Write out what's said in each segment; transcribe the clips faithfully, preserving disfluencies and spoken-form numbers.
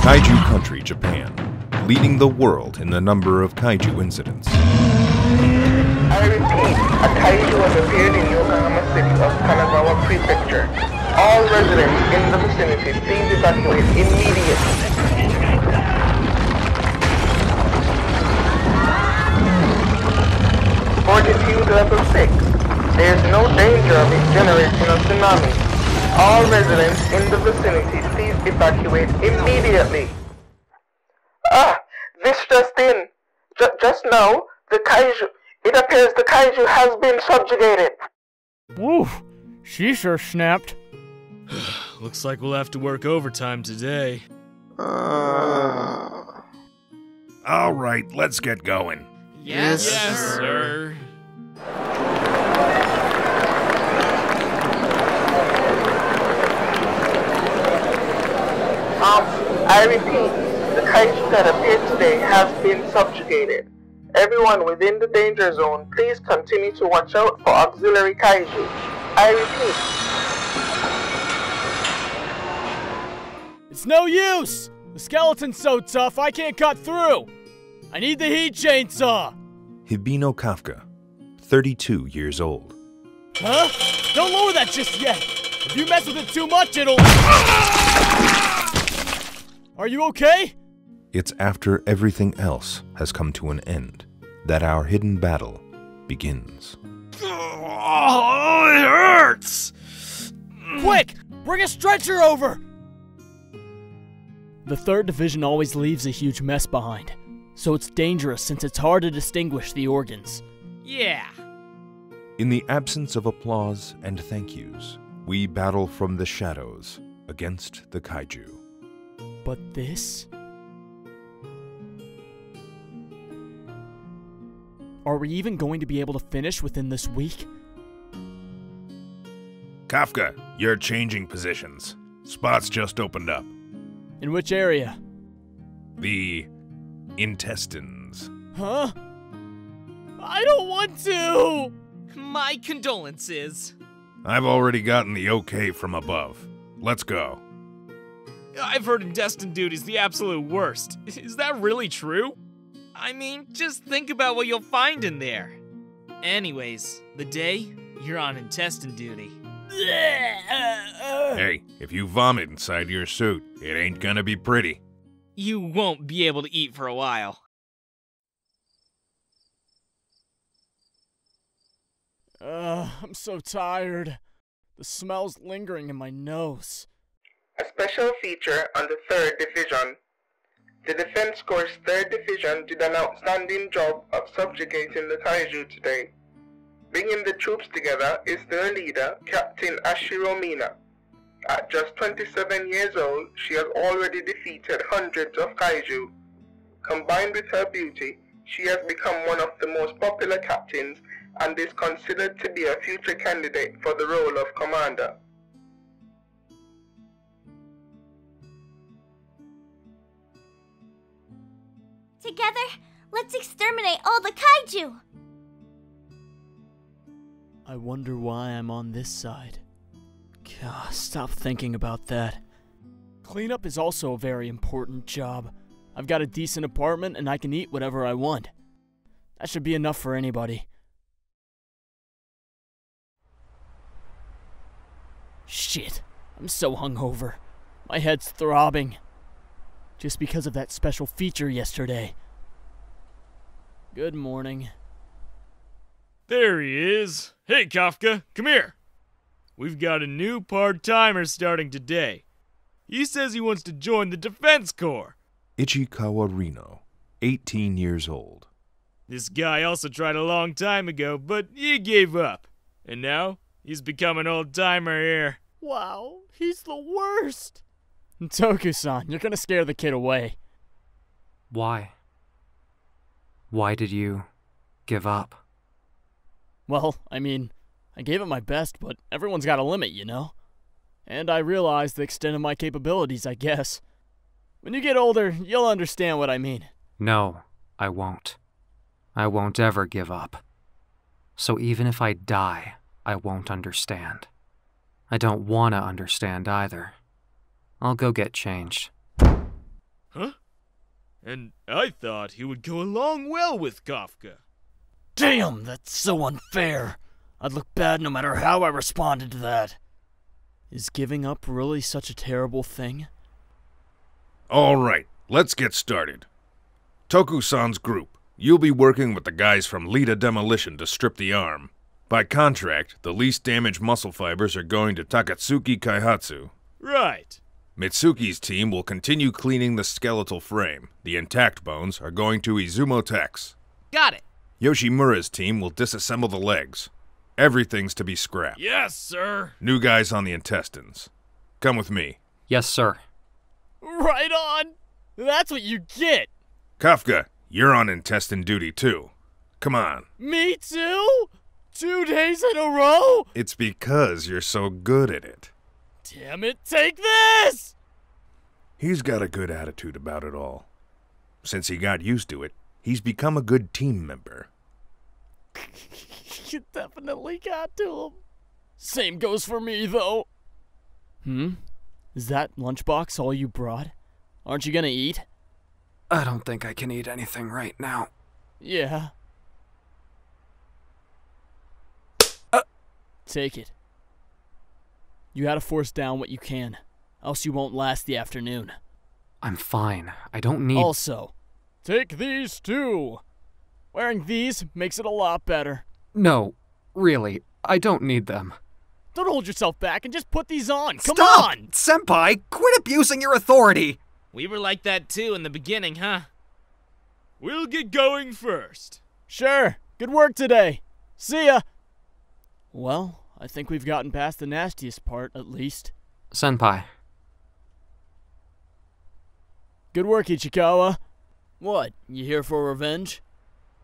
Kaiju country, Japan, leading the world in the number of kaiju incidents. I repeat, a kaiju has appeared in Yokohama City of Kanagawa Prefecture. All residents in the vicinity please evacuate immediately. Fortitude level six. There is no danger of a generation of tsunami. All residents in the vicinity, please evacuate immediately. Ah, this just in. J just now, the kaiju. It appears the kaiju has been subjugated. Woof, she sure snapped. Looks like we'll have to work overtime today. Uh... All right, let's get going. Yes, yes, sir. Um, I repeat, the kaiju that appeared today has been subjugated. Everyone within the danger zone, please continue to watch out for auxiliary kaiju. I repeat. It's no use! The skeleton's so tough, I can't cut through! I need the heat chainsaw! Hibino Kafka, thirty-two years old. Huh? Don't lower that just yet! If you mess with it too much, it'll... Are you okay? It's after everything else has come to an end that our hidden battle begins. Oh, it hurts! Quick! Bring a stretcher over! The third Division always leaves a huge mess behind. So it's dangerous since it's hard to distinguish the organs. Yeah! In the absence of applause and thank yous, we battle from the shadows against the kaiju. But this? Are we even going to be able to finish within this week? Kafka, you're changing positions. Spots just opened up. In which area? The... intestines. Huh? I don't want to! My condolences. I've already gotten the okay from above. Let's go. I've heard intestine duty's the absolute worst. Is that really true? I mean, just think about what you'll find in there. Anyways, the day, you're on intestine duty. Hey, if you vomit inside your suit, it ain't gonna be pretty. You won't be able to eat for a while. Ugh, I'm so tired. The smell's lingering in my nose. A special feature on the third Division. The Defense Corps' third Division did an outstanding job of subjugating the kaiju today. Bringing the troops together is their leader, Captain Ashiro Mina. At just twenty-seven years old, she has already defeated hundreds of kaiju. Combined with her beauty, she has become one of the most popular captains and is considered to be a future candidate for the role of commander. Together, let's exterminate all the kaiju! I wonder why I'm on this side. God, stop thinking about that. Cleanup is also a very important job. I've got a decent apartment and I can eat whatever I want. That should be enough for anybody. Shit, I'm so hungover. My head's throbbing. Just because of that special feature yesterday. Good morning. There he is. Hey, Kafka, come here. We've got a new part-timer starting today. He says he wants to join the Defense Corps. Ichikawa Reno, eighteen years old. This guy also tried a long time ago, but he gave up. And now, he's become an old-timer here. Wow, he's the worst! Toku-san, you're gonna scare the kid away. Why? Why did you give up? Well, I mean... I gave it my best, but everyone's got a limit, you know? And I realized the extent of my capabilities, I guess. When you get older, you'll understand what I mean. No, I won't. I won't ever give up. So even if I die, I won't understand. I don't want to understand either. I'll go get changed. Huh? And I thought he would go along well with Kafka. Damn, that's so unfair. I'd look bad no matter how I responded to that. Is giving up really such a terrible thing? Alright, let's get started. Toku-san's group, you'll be working with the guys from Lita Demolition to strip the arm. By contract, the least damaged muscle fibers are going to Takatsuki Kaihatsu. Right. Mitsuki's team will continue cleaning the skeletal frame. The intact bones are going to Izumo Tex. Got it. Yoshimura's team will disassemble the legs. Everything's to be scrapped. Yes, sir. New guys on the intestines. Come with me. Yes, sir. Right on. That's what you get. Kafka, you're on intestine duty too. Come on. Me too? Two days in a row? It's because you're so good at it. Damn it, take this! He's got a good attitude about it all. Since he got used to it, he's become a good team member. You definitely got to him. Same goes for me, though. Hmm? Is that lunchbox all you brought? Aren't you gonna eat? I don't think I can eat anything right now. Yeah. Uh. Take it. You gotta force down what you can, else you won't last the afternoon. I'm fine. I don't need- Also, take these too. Wearing these makes it a lot better. No, really, I don't need them. Don't hold yourself back and just put these on, come Stop! on! Senpai, quit abusing your authority! We were like that too in the beginning, huh? We'll get going first. Sure, good work today. See ya! Well, I think we've gotten past the nastiest part, at least. Senpai. Good work, Ichikawa. What, you here for revenge?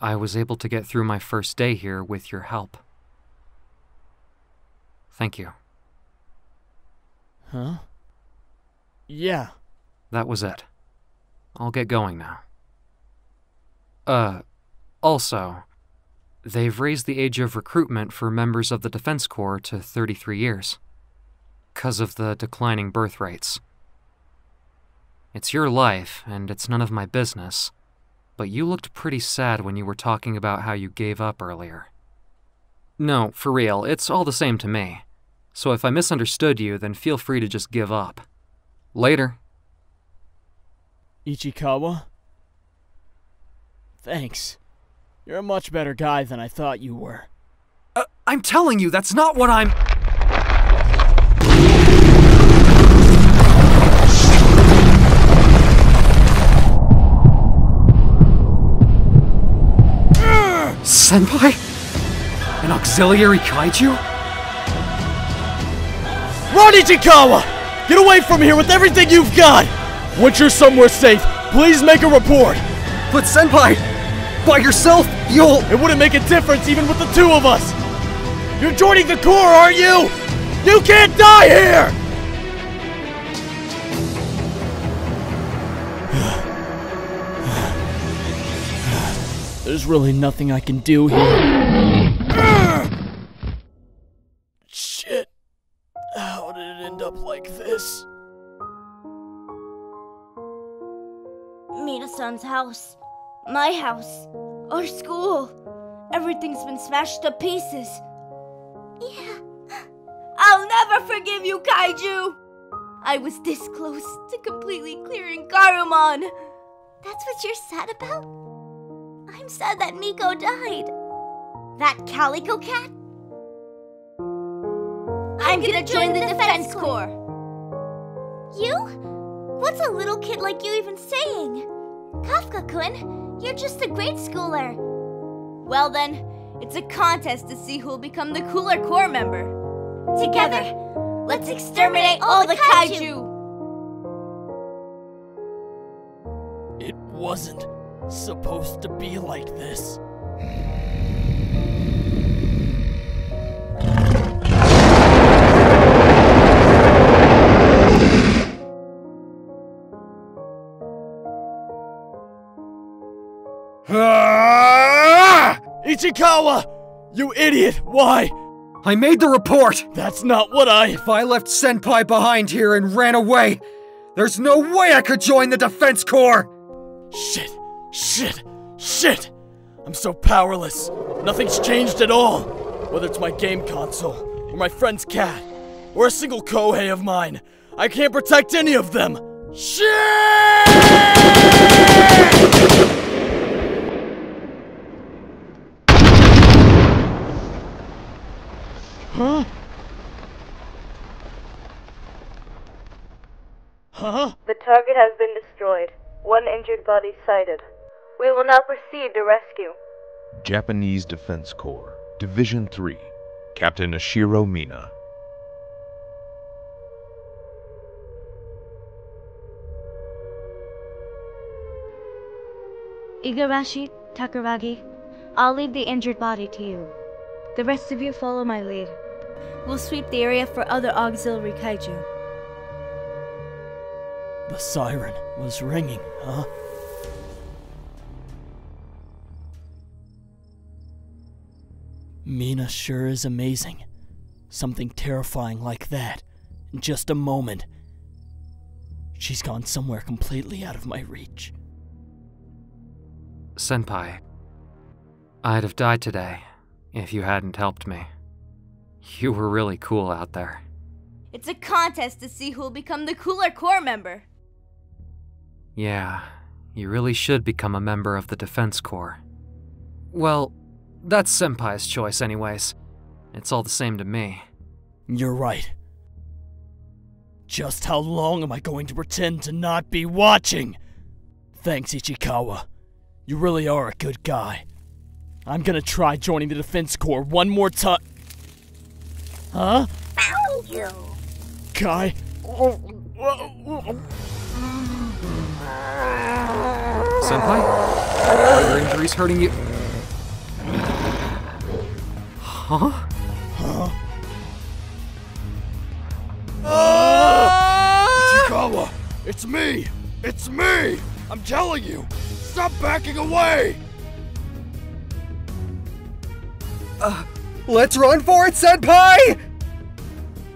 I was able to get through my first day here with your help. Thank you. Huh? Yeah. That was it. I'll get going now. Uh, also, they've raised the age of recruitment for members of the Defense Corps to thirty-three years, 'cause of the declining birth rates. It's your life, and it's none of my business, but you looked pretty sad when you were talking about how you gave up earlier. No, for real, it's all the same to me. So if I misunderstood you, then feel free to just give up. Later. Ichikawa? Thanks. You're a much better guy than I thought you were. Uh, I'm telling you, that's not what I'm- Senpai? An auxiliary kaiju? Run, Ichikawa! Get away from here with everything you've got! Once you're somewhere safe, please make a report! But Senpai, by yourself, you'll- It wouldn't make a difference even with the two of us! You're joining the Corps, aren't you? You can't die here! There's really nothing I can do here. Shit. How did it end up like this? Mina-san's house. My house. Our school. Everything's been smashed to pieces. Yeah. I'll never forgive you, Kaiju! I was this close to completely clearing Garumon. That's what you're sad about? I'm sad that Miko died. That calico cat? I'm, I'm gonna, gonna join, join the, the Defense, Defense Corps. Corps. You? What's a little kid like you even saying? Kafka-kun, you're just a grade schooler. Well then, it's a contest to see who'll become the cooler Corps member. Together, Together let's exterminate all the kaiju. It wasn't supposed to be like this. Ichikawa! You idiot! Why? I made the report! That's not what I- If I left Senpai behind here and ran away, There's no way I could join the Defense Corps! Shit, shit, shit! I'm so powerless. Nothing's changed at all. Whether it's my game console, or my friend's cat, or a single Kohei of mine, I can't protect any of them! Shit! Huh? Huh? The target has been destroyed. One injured body sighted. We will now proceed to rescue. Japanese Defense Corps, Division three, Captain Ashiro Mina. Igarashi, Takaragi, I'll leave the injured body to you. The rest of you follow my lead. We'll sweep the area for other auxiliary kaiju. The siren was ringing, huh? Mina sure is amazing. Something terrifying like that, in just a moment. She's gone somewhere completely out of my reach. Senpai, I'd have died today if you hadn't helped me. You were really cool out there. It's a contest to see who'll become the cooler corps member. Yeah, you really should become a member of the Defense Corps. Well, that's Senpai's choice anyways. It's all the same to me. You're right. Just how long am I going to pretend to not be watching? Thanks, Ichikawa. You really are a good guy. I'm gonna try joining the Defense Corps one more time. Huh? Found you! Kai? Senpai? Are your injuries hurting you? Huh? Huh? Ah! Ichikawa! It's me! It's me! I'm telling you! Stop backing away! Uh, let's run for it, Senpai!